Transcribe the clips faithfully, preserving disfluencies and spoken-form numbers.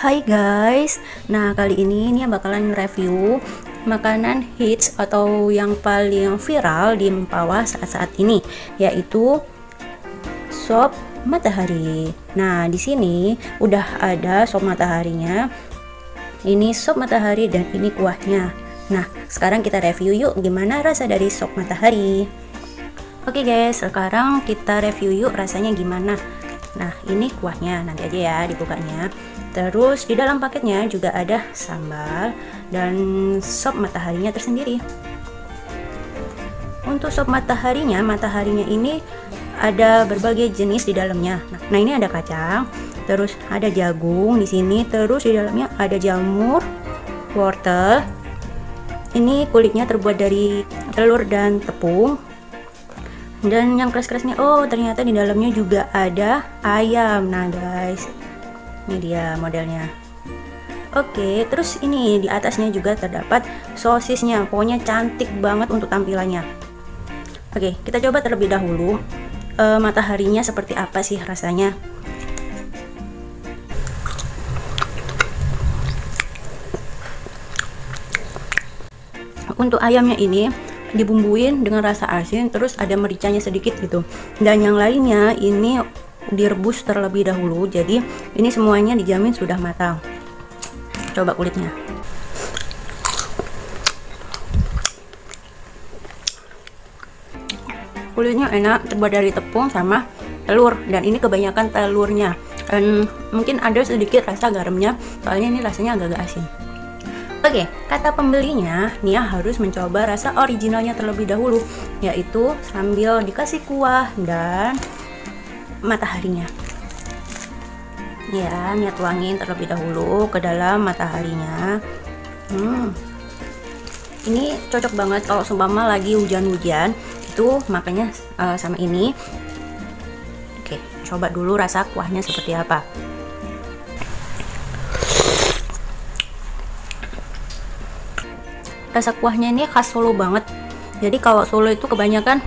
Hai guys, nah kali ini ini bakalan review makanan hits atau yang paling viral di Mempawah saat-saat ini, yaitu sop matahari. Nah di sini udah ada sop mataharinya, ini sop matahari dan ini kuahnya. Nah sekarang kita review yuk gimana rasa dari sop matahari. Oke guys, sekarang kita review yuk rasanya gimana. Nah ini kuahnya, nanti aja ya dibukanya. Terus di dalam paketnya juga ada sambal dan sop mataharinya tersendiri. Untuk sop mataharinya, mataharinya ini ada berbagai jenis di dalamnya. Nah ini ada kacang, terus ada jagung di sini, terus di dalamnya ada jamur, wortel. Ini kulitnya terbuat dari telur dan tepung. Dan yang keras-kerasnya, oh ternyata di dalamnya juga ada ayam. Nah guys, ini dia modelnya. Oke, terus ini di atasnya juga terdapat sosisnya. Pokoknya cantik banget untuk tampilannya. Oke, kita coba terlebih dahulu e, mataharinya seperti apa sih rasanya. Untuk ayamnya ini dibumbuin dengan rasa asin, terus ada mericanya sedikit gitu. Dan yang lainnya ini direbus terlebih dahulu, jadi ini semuanya dijamin sudah matang. Coba kulitnya, kulitnya enak, terbuat dari tepung sama telur, dan ini kebanyakan telurnya, dan mungkin ada sedikit rasa garamnya soalnya ini rasanya agak-agak asin. Oke, kata pembelinya, Nia harus mencoba rasa originalnya terlebih dahulu, yaitu sambil dikasih kuah dan mataharinya. Ya, Nia tuangin terlebih dahulu ke dalam mataharinya. Hmm. Ini cocok banget kalau seumpama lagi hujan-hujan, itu makanya uh, sama ini. Oke, coba dulu rasa kuahnya seperti apa. Rasa kuahnya ini khas Solo banget. Jadi kalau Solo itu kebanyakan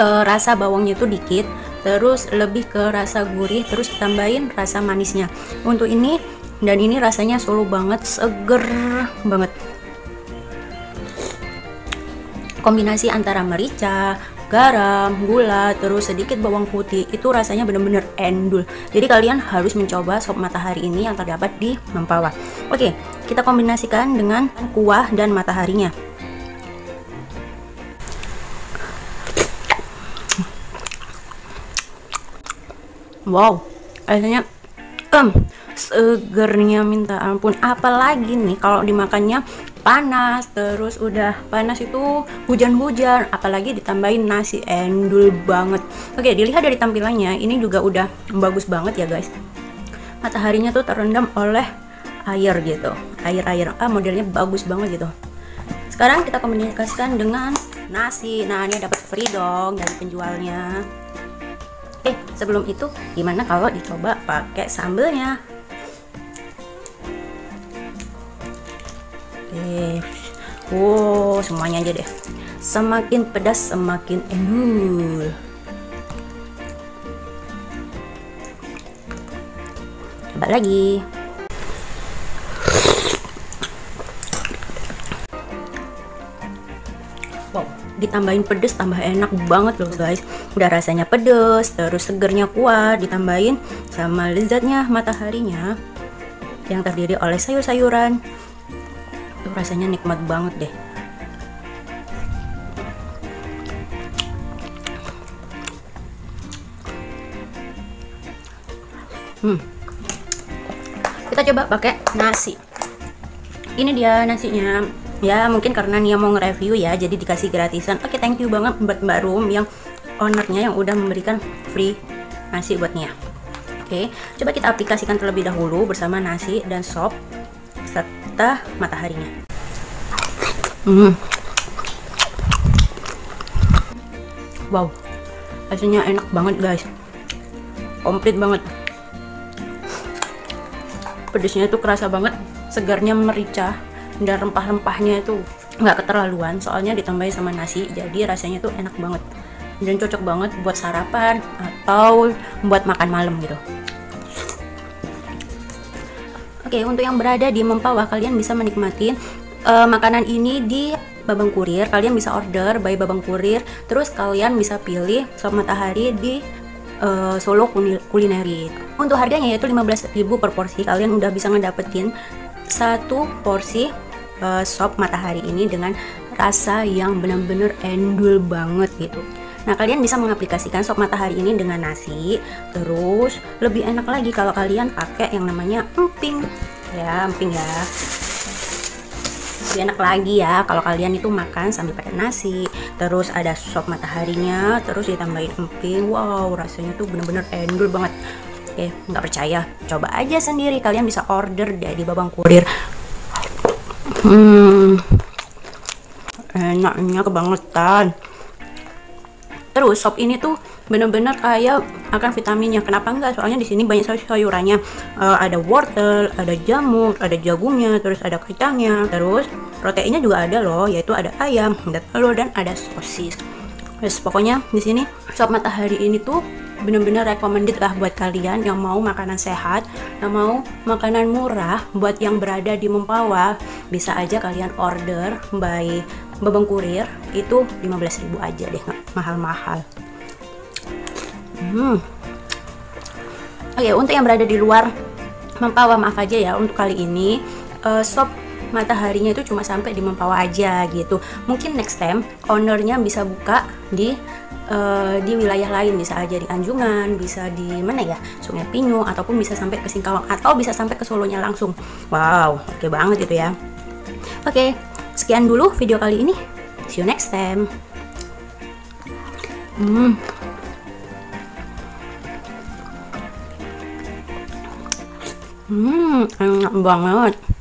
uh, rasa bawangnya itu dikit, terus lebih ke rasa gurih, terus tambahin rasa manisnya. Untuk ini dan ini rasanya Solo banget, seger banget. Kombinasi antara merica, garam, gula, terus sedikit bawang putih, itu rasanya bener-bener endul. Jadi kalian harus mencoba sop matahari ini yang terdapat di Mempawah. Oke, kita kombinasikan dengan kuah dan mataharinya. Wow, rasanya um, segernya minta ampun. Apalagi nih kalau dimakannya panas, terus udah panas itu hujan-hujan, apalagi ditambahin nasi, endul banget. Oke, dilihat dari tampilannya, ini juga udah bagus banget ya guys. Mataharinya tuh terendam oleh air gitu, air-air. Ah, modelnya bagus banget gitu. Sekarang kita kombinasikan dengan nasi. Nah, ini dapat free dong dari penjualnya. Eh, sebelum itu gimana kalau dicoba pakai sambelnya? Eh, wow, semuanya aja deh. Semakin pedas semakin endul. Coba lagi. Wow, ditambahin pedes tambah enak banget loh guys. Udah rasanya pedes, terus segernya kuah, ditambahin sama lezatnya mataharinya yang terdiri oleh sayur-sayuran. Tuh rasanya nikmat banget deh. Hmm. Kita coba pakai nasi. Ini dia nasinya. Ya mungkin karena Nia mau nge-review ya, jadi dikasih gratisan. Oke, thank you banget buat Mbak Rum yang ownernya yang udah memberikan free nasi buat Nia. Oke, coba kita aplikasikan terlebih dahulu bersama nasi dan sop serta mataharinya. Hmm. Wow, rasanya enak banget guys, komplit banget. Pedesnya itu kerasa banget, segarnya merica, dan rempah-rempahnya itu nggak keterlaluan soalnya ditambahin sama nasi, jadi rasanya tuh enak banget. Dan cocok banget buat sarapan atau buat makan malam gitu. Oke, untuk yang berada di Mempawah, kalian bisa menikmati uh, makanan ini di Babang Kurir. Kalian bisa order by Babang Kurir, terus kalian bisa pilih sop matahari di uh, Solo Culinary. Untuk harganya yaitu lima belas ribu per porsi. Kalian udah bisa ngedapetin satu porsi uh, sop matahari ini dengan rasa yang benar-benar endul banget gitu. Nah, kalian bisa mengaplikasikan sop matahari ini dengan nasi. Terus lebih enak lagi kalau kalian pakai yang namanya emping. Ya, emping ya. Lebih enak lagi ya kalau kalian itu makan sambil pakai nasi. Terus ada sop mataharinya, terus ditambahin emping. Wow, rasanya tuh bener-bener endul banget. Oke, nggak percaya? Coba aja sendiri. Kalian bisa order dari Babang Kurir. Hmm, enaknya kebangetan. Terus sop ini tuh bener-bener kaya akan vitaminnya. Kenapa enggak? Soalnya di sini banyak sayur-sayurannya. Uh, ada wortel, ada jamur, ada jagungnya, terus ada kacangnya. Terus proteinnya juga ada loh, yaitu ada ayam, ada telur, dan ada sosis. Terus pokoknya di sini sop matahari ini tuh bener-bener recommended lah buat kalian yang mau makanan sehat, yang mau makanan murah. Buat yang berada di Mempawah, bisa aja kalian order by Babang Kurir, itu lima belas ribu aja deh, mahal-mahal. hmm. Oke, untuk yang berada di luar Mempawah, maaf aja ya untuk kali ini uh, sop mataharinya itu cuma sampai di Mempawah aja gitu. Mungkin next time ownernya bisa buka di uh, di wilayah lain, bisa aja di Anjungan, bisa di mana ya, Sungai Pinyu, ataupun bisa sampai ke Singkawang, atau bisa sampai ke Solonya langsung. Wow, oke banget gitu ya. Oke, okay. Sekian dulu video kali ini. See you next time. Hmm. Hmm, enak banget.